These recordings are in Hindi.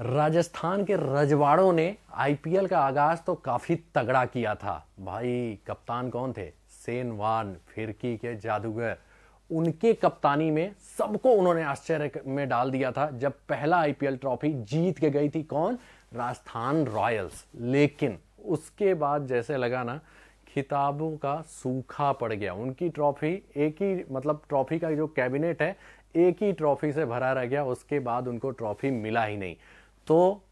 राजस्थान के रजवाड़ों ने आईपीएल का आगाज तो काफी तगड़ा किया था। भाई कप्तान कौन थे? सेन वार्न, फिरकी के जादूगर। उनके कप्तानी में सबको उन्होंने आश्चर्य में डाल दिया था जब पहला आईपीएल ट्रॉफी जीत के गई थी कौन? राजस्थान रॉयल्स। लेकिन उसके बाद जैसे लगा ना खिताबों का सूखा पड़ गया। उनकी ट्रॉफी एक ही ट्रॉफी का जो कैबिनेट है एक ही ट्रॉफी से भरा रह गया। उसके बाद उनको ट्रॉफी मिला ही नहीं। तो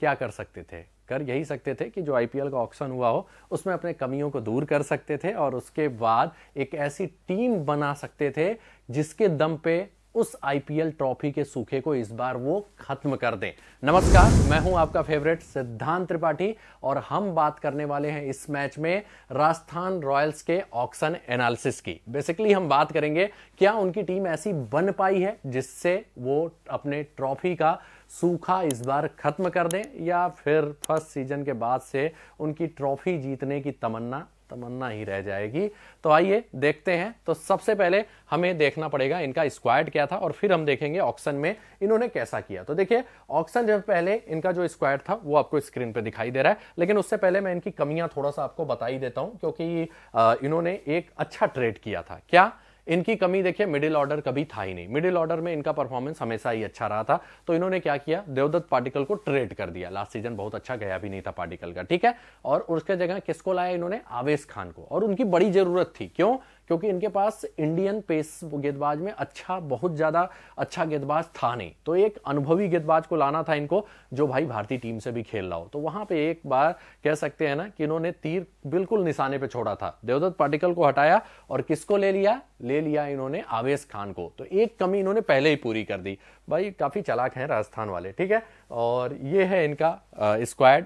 क्या कर सकते थे? कर यही सकते थे कि जो आईपीएल का ऑक्शन हुआ हो उसमें अपने कमियों को दूर कर सकते थे और उसके बाद एक ऐसी टीम बना सकते थे जिसके दम पे उस आईपीएल ट्रॉफी के सूखे को इस बार वो खत्म कर दें। नमस्कार, मैं हूं आपका फेवरेट सिद्धांत त्रिपाठी और हम बात करने वाले हैं इस मैच में राजस्थान रॉयल्स के ऑक्शन एनालिसिस की। बेसिकली हम बात करेंगे क्या उनकी टीम ऐसी बन पाई है जिससे वो अपने ट्रॉफी का सूखा इस बार खत्म कर दें या फिर फर्स्ट सीजन के बाद से उनकी ट्रॉफी जीतने की तमन्ना ही रह जाएगी। तो आइए देखते हैं। तो सबसे पहले हमें देखना पड़ेगा इनका स्क्वाड क्या था और फिर हम देखेंगे ऑक्शन में इन्होंने कैसा किया। तो देखिए ऑक्शन जब पहले इनका जो स्क्वाड था वो आपको स्क्रीन पे दिखाई दे रहा है, लेकिन उससे पहले मैं इनकी कमियां थोड़ा सा आपको बता ही देता हूं क्योंकि इन्होंने एक अच्छा ट्रेड किया था। क्या इनकी कमी? देखिए मिडिल ऑर्डर कभी था ही नहीं। मिडिल ऑर्डर में इनका परफॉर्मेंस हमेशा ही अच्छा रहा था। तो इन्होंने क्या किया? देवदत्त पाडिक्कल को ट्रेड कर दिया। लास्ट सीजन बहुत अच्छा गया भी नहीं था पाडिक्कल का, ठीक है। और उसके जगह किसको लाया इन्होंने? आवेश खान को। और उनकी बड़ी जरूरत थी। क्यों? क्योंकि इनके पास इंडियन पेस गेंदबाज में बहुत ज्यादा अच्छा गेंदबाज था नहीं। तो एक अनुभवी गेंदबाज को लाना था इनको जो भाई भारतीय टीम से भी खेल रहा हो। तो वहां पे एक बार कह सकते हैं ना कि इन्होंने तीर बिल्कुल निशाने पे छोड़ा था। देवदत्त पाडिक्कल को हटाया और किसको ले लिया? ले लिया इन्होंने आवेश खान को। तो एक कमी इन्होंने पहले ही पूरी कर दी। भाई काफी चालाक है राजस्थान वाले, ठीक है। और ये है इनका स्क्वाड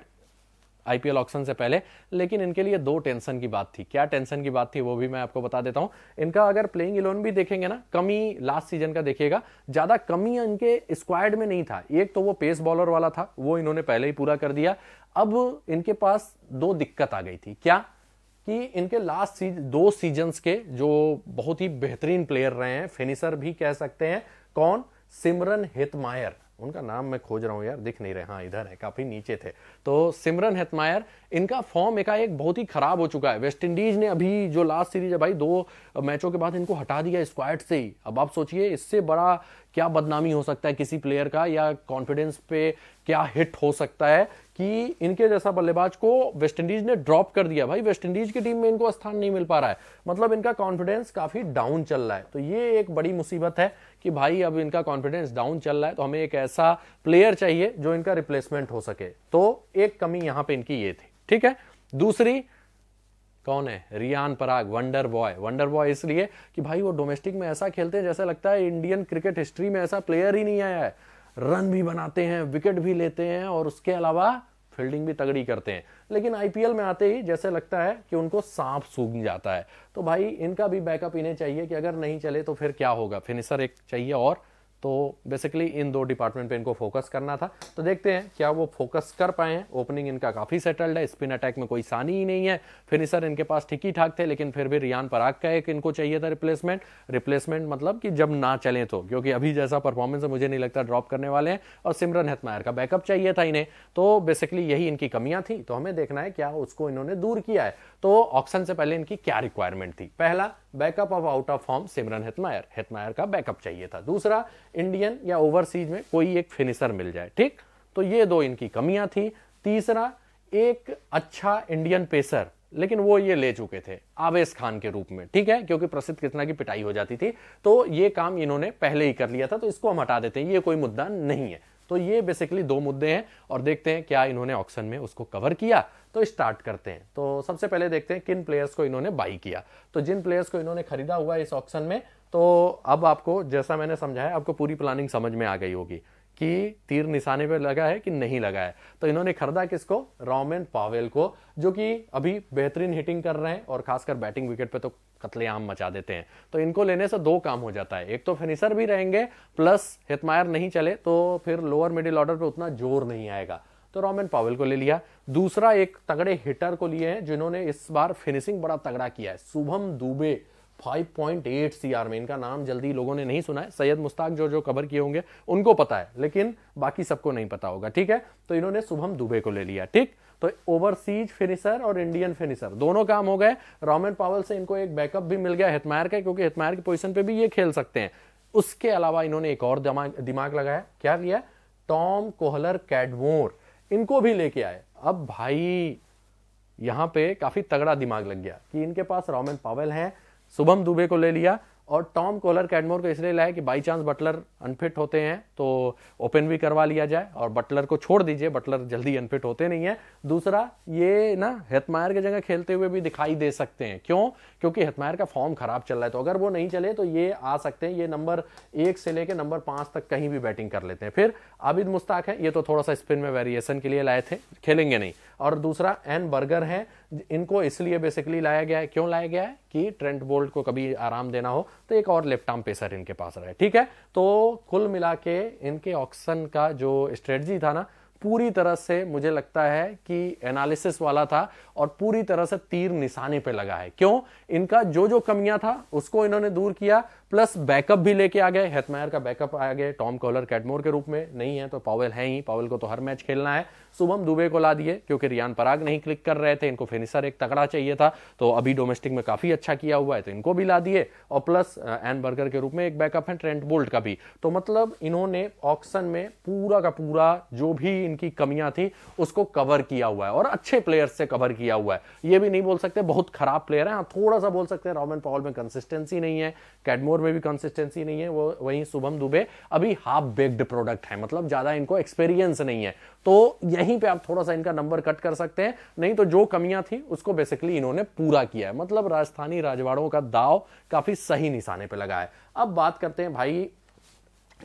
आईपीएल ऑक्शन से पहले। लेकिन इनके लिए दो टेंशन की बात थी। क्या टेंशन की बात थी वो भी मैं आपको बता देता हूं। इनका अगर प्लेइंग इलेवन भी देखेंगे ना, कमी लास्ट सीजन का देखिएगा, ज्यादा कमी इनके स्क्वाड में नहीं था। एक तो वो पेस बॉलर वाला था, वो इन्होंने पहले ही पूरा कर दिया। अब इनके पास दो दिक्कत आ गई थी। क्या? कि इनके लास्ट दो सीजन्स के जो बहुत ही बेहतरीन प्लेयर रहे हैं, फिनिशर भी कह सकते हैं, कौन? सिमरन हेतमायर। उनका नाम मैं खोज रहा हूं यार, दिख नहीं रहे। हाँ इधर है, काफी नीचे थे। तो सिमरन हेतमायर, इनका फॉर्म एकाएक बहुत ही खराब हो चुका है। वेस्ट इंडीज ने अभी जो लास्ट सीरीज है भाई 2 मैचों के बाद इनको हटा दिया स्क्वाड से ही। अब आप सोचिए इससे बड़ा क्या बदनामी हो सकता है किसी प्लेयर का या कॉन्फिडेंस पे क्या हिट हो सकता है कि इनके जैसा बल्लेबाज को वेस्टइंडीज ने ड्रॉप कर दिया। भाई वेस्टइंडीज की टीम में इनको स्थान नहीं मिल पा रहा है, मतलब इनका कॉन्फिडेंस काफी डाउन चल रहा है। तो ये एक बड़ी मुसीबत है कि भाई अब इनका कॉन्फिडेंस डाउन चल रहा है, तो हमें एक ऐसा प्लेयर चाहिए जो इनका रिप्लेसमेंट हो सके। तो एक कमी यहां पे इनकी ये थी, ठीक है। दूसरी कौन है? Riyan Parag, wonder boy. Wonder boy इसलिए कि भाई वो डोमेस्टिक में ऐसा खेलते हैं जैसे लगता है इंडियन क्रिकेट हिस्ट्री में ऐसा प्लेयर ही नहीं आया है। रन भी बनाते हैं, विकेट भी लेते हैं और उसके अलावा फील्डिंग भी तगड़ी करते हैं। लेकिन आईपीएल में आते ही जैसे लगता है कि उनको सांप सूंघ जाता है। तो भाई इनका भी बैकअप इन्हें चाहिए कि अगर नहीं चले तो फिर क्या होगा। फिनिशर एक चाहिए और। तो बेसिकली इन दो डिपार्टमेंट पे इनको फोकस करना था। तो देखते हैं क्या वो फोकस कर पाए हैं। ओपनिंग इनका काफ़ी सेटल्ड है, स्पिन अटैक में कोई सानी ही नहीं है। फिनिशर इनके पास ठीक ही ठाक थे, लेकिन फिर भी रियान पराग का एक इनको चाहिए था रिप्लेसमेंट मतलब कि जब ना चलें तो, क्योंकि अभी जैसा परफॉर्मेंस है मुझे नहीं लगता ड्रॉप करने वाले हैं। और सिमरन हेतमायर का बैकअप चाहिए था इन्हें। तो बेसिकली यही इनकी कमियाँ थी। तो हमें देखना है क्या उसको इन्होंने दूर किया है। तो ऑक्शन से पहले इनकी क्या रिक्वायरमेंट थी? पहला, backup of out of form Shimron Hetmyer, Hetmyer का बैकअप चाहिए था। दूसरा, इंडियन या ओवरसीज में कोई एक फिनिशर मिल जाए, ठीक। तो ये दो इनकी कमियां थी। तीसरा, एक अच्छा इंडियन पेसर, लेकिन वो ये ले चुके थे आवेश खान के रूप में, ठीक है, क्योंकि प्रसिद्ध कृष्णा की पिटाई हो जाती थी। तो ये काम इन्होंने पहले ही कर लिया था, तो इसको हम हटा देते हैं, ये कोई मुद्दा नहीं है। तो ये बेसिकली दो मुद्दे हैं और देखते हैं क्या इन्होंने ऑक्शन में उसको कवर किया। तो स्टार्ट करते हैं। तो सबसे पहले देखते हैं किन प्लेयर्स को इन्होंने बाई किया। तो जिन प्लेयर्स को इन्होंने खरीदा हुआ है इस ऑक्शन में, तो अब आपको जैसा मैंने समझाया आपको पूरी प्लानिंग समझ में आ गई होगी कि तीर निशाने पे लगा है कि नहीं लगा है। तो इन्होंने खरीदा किसको? रोवन पावेल को, जो कि अभी बेहतरीन हिटिंग कर रहे हैं और खासकर बैटिंग विकेट पे तो कत्लेआम मचा देते हैं। तो इनको लेने से दो काम हो जाता है, एक तो फिनिशर भी रहेंगे प्लस हेतमायर नहीं चले तो फिर लोअर मिडिल ऑर्डर पर उतना जोर नहीं आएगा। तो रोवन पावेल को ले लिया। दूसरा, एक तगड़े हिटर को लिए हैं जिन्होंने इस बार फिनिशिंग बड़ा तगड़ा किया है। शुभम दुबे, 5.8 CR में। इनका नाम जल्दी लोगों ने नहीं सुना है, सैयद मुश्ताक जो जो कवर किए होंगे उनको पता है, लेकिन बाकी सबको नहीं पता होगा, ठीक है। तो इन्होंने शुभम दुबे को ले लिया, ठीक। तो ओवरसीज फिनिशर और इंडियन फिनिशर दोनों काम हो गए। रोमन पावल से इनको एक बैकअप भी मिल गया हेटमायर का, क्योंकि हेटमायर की पोजीशन पे भी ये खेल सकते हैं। उसके अलावा इन्होंने एक और दिमाग लगाया, क्या लिया, टॉम कोहलर कैडमोर, इनको भी लेके आए। अब भाई यहां पे काफी तगड़ा दिमाग लग गया कि इनके पास रोमन पावल हैं, शुभम दुबे को ले लिया और टॉम कोहलर कैडमोर को इसलिए लाया कि बाई चांस बटलर अनफिट होते हैं तो ओपन भी करवा लिया जाए, और बटलर को छोड़ दीजिए, बटलर जल्दी अनफिट होते नहीं है। दूसरा ये ना हेटमायर की जगह खेलते हुए भी दिखाई दे सकते हैं, क्यों, क्योंकि हेटमायर का फॉर्म खराब चल रहा है, तो अगर वो नहीं चले तो ये आ सकते हैं, ये नंबर 1 से लेकर नंबर 5 तक कहीं भी बैटिंग कर लेते हैं। फिर आबिद मुश्ताक है, ये तो थोड़ा सा स्पिन में वेरिएशन के लिए लाए थे, खेलेंगे नहीं। और दूसरा एन बर्गर है, इनको इसलिए बेसिकली लाया गया है, क्यों लाया गया है कि ट्रेंट बोल्ट को कभी आराम देना हो तो एक और लेफ्ट आर्म पेसर इनके पास रहे, ठीक है। तो कुल मिला के इनके ऑक्शन का जो स्ट्रेटजी था ना, पूरी तरह से मुझे लगता है कि एनालिसिस वाला था और पूरी तरह से तीर निशाने पे लगा है। क्यों, इनका जो जो कमियां था उसको इन्होंने दूर किया, प्लस बैकअप भी लेके आ गए। हेटमायर का बैकअप आ गए टॉम कोहलर कैडमोर के रूप में, नहीं है तो पावेल है ही, पावेल को तो हर मैच खेलना है। शुभम दुबे को ला दिए क्योंकि रियान पराग नहीं क्लिक कर रहे थे, इनको फिनिशर एक तगड़ा चाहिए था, तो अभी डोमेस्टिक में काफी अच्छा किया हुआ है तो इनको भी ला दिए, और प्लस एन बर्गर के रूप में एक बैकअप है ट्रेंट बोल्ट का भी। तो मतलब इन्होंने ऑक्शन में पूरा का पूरा जो भी इनकी कमियां थी उसको कवर किया हुआ है, और अच्छे प्लेयर्स से कवर किया हुआ है। ये भी नहीं बोल सकते बहुत खराब प्लेयर हैं, थोड़ा सा बोल सकते हैं रोमन पावल में कंसिस्टेंसी नहीं है, कैडमोर में भी कंसिस्टेंसी नहीं है, वो वहीं शुभम दुबे अभी हाफ बेक्ड प्रोडक्ट है, मतलब ज्यादा इनको एक्सपीरियंस नहीं है। तो यहीं पे आप थोड़ा सा इनका नंबर कट कर सकते हैं, नहीं तो जो कमियां थी उसको बेसिकली इन्होंने पूरा किया है। मतलब राजस्थानी राजवाड़ों का दाव काफी सही निशाने पे लगा है। अब बात करते हैं भाई,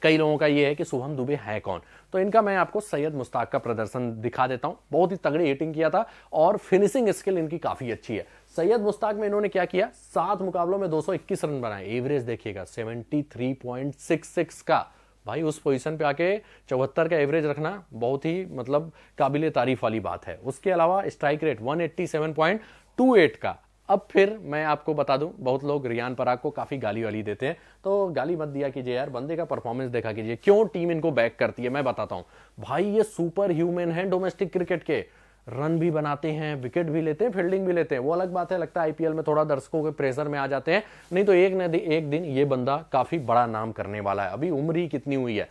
कई लोगों का ये है कि शुभम दुबे है कौन, तो इनका मैं आपको सैयद मुश्ताक का प्रदर्शन दिखा देता हूं। बहुत ही तगड़ी हिटिंग किया था और फिनिशिंग स्किल इनकी काफी अच्छी है। सैयद मुश्ताक में इन्होंने क्या किया, 7 मुकाबलों में 221 रन बनाए, एवरेज देखिएगा 73.66 का। भाई उस पोजीशन पे आके 74 का एवरेज रखना बहुत ही मतलब काबिले तारीफ वाली बात है। उसके अलावा स्ट्राइक रेट 187.28 का। अब फिर मैं आपको बता दूं, बहुत लोग रियान पराग को काफी गाली वाली देते हैं, तो गाली मत दिया कीजिए यार, बंदे का परफॉर्मेंस देखा कीजिए। क्यों टीम इनको बैक करती है मैं बताता हूं। भाई ये सुपर ह्यूमन है डोमेस्टिक क्रिकेट के, रन भी बनाते हैं, विकेट भी लेते हैं, फील्डिंग भी लेते हैं। वो अलग बात है, लगता है आईपीएल में थोड़ा दर्शकों के प्रेशर में आ जाते हैं, नहीं तो एक ना एक दिन ये बंदा काफी बड़ा नाम करने वाला है। अभी उम्र ही कितनी हुई है,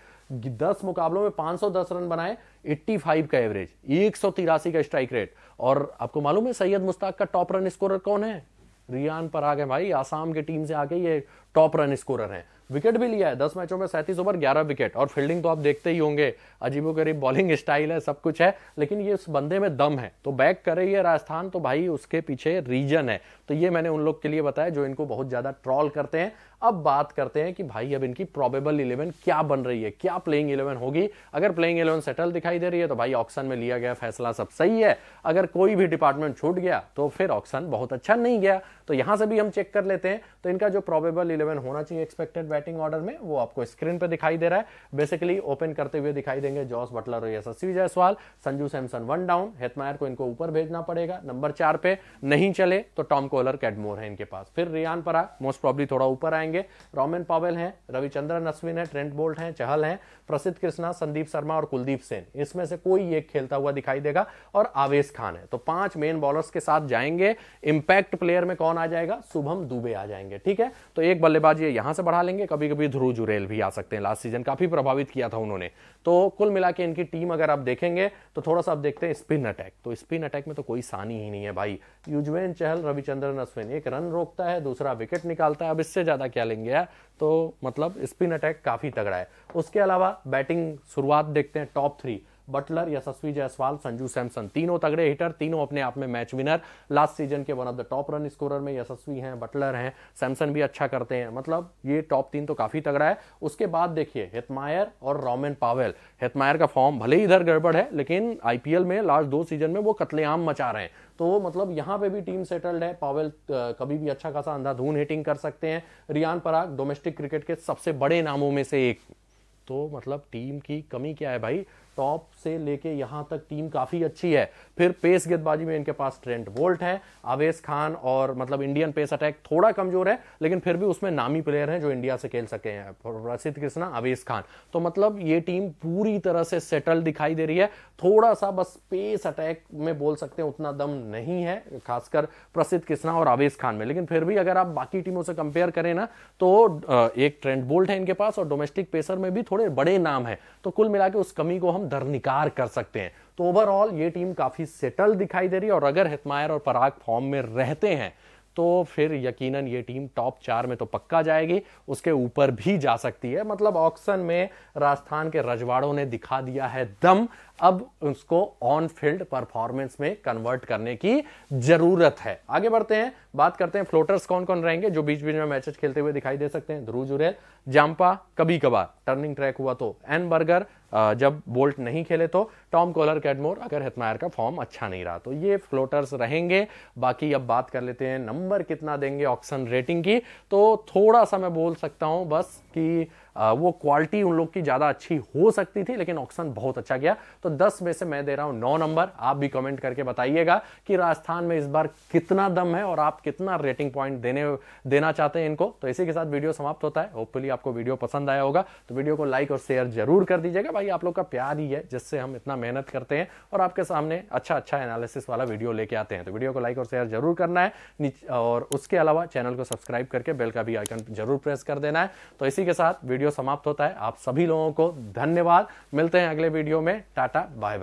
10 मुकाबलों में 510 रन बनाए, 85 का एवरेज, 183 का स्ट्राइक रेट। और आपको मालूम है सैयद मुश्ताक का टॉप रन स्कोरर कौन है, रियान पराग है। भाई आसाम की टीम से आके ये टॉप रन स्कोरर हैं। विकेट भी लिया है 10 मैचों में 37 ओवर 11 विकेट, और फील्डिंग तो आप देखते ही होंगे, अजीबोगरीब बॉलिंग स्टाइल है, सब कुछ है, लेकिन ये उस बंदे में दम है। तो बैक करे ये राजस्थान तो भाई उसके पीछे रीजन है। तो ये मैंने उन लोग के लिए बताया जो इनको बहुत ज्यादा ट्रॉल करते हैं। अब बात करते हैं कि भाई अब इनकी प्रोबेबल 11 क्या बन रही है, क्या प्लेइंग 11 होगी। अगर प्लेइंग 11 सेटल दिखाई दे रही है तो भाई ऑक्शन में लिया गया फैसला सब सही है, अगर कोई भी डिपार्टमेंट छूट गया तो फिर ऑक्शन बहुत अच्छा नहीं गया। तो यहां से भी हम चेक कर लेते हैं। तो इनका जो प्रोबेबल 11 होना चाहिए एक्सपेक्टेड बैटिंग ऑर्डर में वो आपको स्क्रीन पे दिखाई दे रहा है। बेसिकली ओपन करते हुए दिखाई देंगे जॉस बटलर और यशस्वी जायसवाल, संजू सैमसन 1 डाउन, हेटमायर को इनको ऊपर भेजना पड़ेगा। नंबर 4 पे नहीं चले तो टॉम कोहलर कैडमोर है इनके पास, फिर रियान पराग मोस्ट प्रॉब्ली थोड़ा ऊपर आएंगे, रोमन पावेल है, रविचंद्रन अश्विन है, ट्रेंट बोल्ट है, चहल है, प्रसिद्ध कृष्णा, संदीप शर्मा और कुलदीप सेन, इसमें से कोई एक खेलता हुआ दिखाई देगा, और आवेश खान है। तो 5 मेन बॉलर्स के साथ जाएंगे। इंपैक्ट प्लेयर में कौन आ जाएगा, शुभम दुबे आ जाएंगे, ठीक है। तो एक बल्लेबाज ये यहां से बढ़ा लेंगे, कभी कभी ध्रुव जुरेल भी आ सकते हैं, लास्ट सीजन काफी प्रभावित किया था उन्होंने। तो कुल मिला के इनकी टीम अगर आप देखेंगे तो थोड़ा सा आप देखते हैं स्पिन अटैक, तो स्पिन अटैक में तो कोई सानी ही नहीं है भाई। युजवेंद्र चहल, रविचंद्रन अश्विन, एक रन रोकता है, दूसरा विकेट निकालता है, अब इससे ज्यादा क्या लेंगे यार। तो मतलब स्पिन अटैक काफी तगड़ा है। उसके अलावा बैटिंग शुरुआत देखते हैं, टॉप 3 बटलर, यशस्वी जायसवाल, संजू सैमसन, तीनों तगड़े हिटर, तीनों अपने आप में मैच विनर, लास्ट सीजन के one of the top run scorer में यशस्वी हैं, बटलर हैं, सैमसन भी अच्छा करते हैं, मतलब ये टॉप 3 तो काफी तगड़ा है। उसके बाद देखिए हेटमायर और रोमन पावेल। हेटमायर का फॉर्म भले ही इधर गड़बड़ है, लेकिन आईपीएल में लास्ट 2 सीजन में वो कतलेआम मचा रहे हैं, तो मतलब यहाँ पे भी टीम सेटल्ड है। पावेल कभी भी अच्छा खासा अंधाधुन हिटिंग कर सकते हैं। रियान पराग डोमेस्टिक क्रिकेट के सबसे बड़े नामों में से एक, तो मतलब टीम की कमी क्या है भाई, टॉप से लेके यहां तक टीम काफी अच्छी है। फिर पेस गेंदबाजी में इनके पास ट्रेंट बोल्ट है, आवेश खान, और मतलब इंडियन पेस अटैक थोड़ा कमजोर है लेकिन फिर भी उसमें नामी प्लेयर हैं जो इंडिया से खेल सके हैं, प्रसिद्ध कृष्णा, आवेश खान। तो मतलब ये टीम पूरी तरह से सेटल दिखाई दे रही है। थोड़ा सा बस पेस अटैक में बोल सकते हैं उतना दम नहीं है खासकर प्रसिद्ध कृष्णा और आवेश खान में, लेकिन फिर भी अगर आप बाकी टीमों से कंपेयर करें ना तो एक ट्रेंट बोल्ट है इनके पास और डोमेस्टिक पेसर में भी थोड़े बड़े नाम है, तो कुल मिला के उस कमी को हम दरनिकार कर सकते हैं। तो ओवरऑल ये टीम काफी सेटल दिखाई दे रही है और अगर हेटमायर और पराग फॉर्म में रहते हैं तो फिर यकीनन ये टीम टॉप 4 में तो पक्का जाएगी, उसके ऊपर भी जा सकती है। मतलब ऑक्शन में राजस्थान के रजवाड़ों ने दिखा दिया है दम, अब उसको ऑन फील्ड परफॉर्मेंस में कन्वर्ट करने की जरूरत है। आगे बढ़ते हैं, बात करते हैं फ्लोटर्स कौन कौन रहेंगे जो बीच बीच में मैचेस खेलते हुए दिखाई दे सकते हैं। ध्रुव जुरेल, जाम्पा, कभी कभार टर्निंग ट्रैक हुआ तो एन बर्गर जब बोल्ट नहीं खेले तो, टॉम कोलर कैडमोर अगर हेटमायर का फॉर्म अच्छा नहीं रहा तो। ये फ्लोटर्स रहेंगे। बाकी अब बात कर लेते हैं नंबर कितना देंगे ऑक्शन रेटिंग की, तो थोड़ा सा मैं बोल सकता हूं बस कि वो क्वालिटी उन लोग की ज़्यादा अच्छी हो सकती थी लेकिन ऑक्शन बहुत अच्छा गया, तो 10 में से मैं दे रहा हूँ 9 नंबर। आप भी कमेंट करके बताइएगा कि राजस्थान में इस बार कितना दम है और आप कितना रेटिंग पॉइंट देना चाहते हैं इनको। तो इसी के साथ वीडियो समाप्त होता है। होपफुली आपको वीडियो पसंद आया होगा, तो वीडियो को लाइक और शेयर जरूर कर दीजिएगा। भाई आप लोग का प्यार ही है जिससे हम इतना मेहनत करते हैं और आपके सामने अच्छा अच्छा एनालिसिस वाला वीडियो लेके आते हैं, तो वीडियो को लाइक और शेयर जरूर करना है और उसके अलावा चैनल को सब्सक्राइब करके बेल का भी आइकन जरूर प्रेस कर देना है। तो इसी के साथ वीडियो समाप्त होता है। आप सभी लोगों को धन्यवाद, मिलते हैं अगले वीडियो में। Tata, bye bye.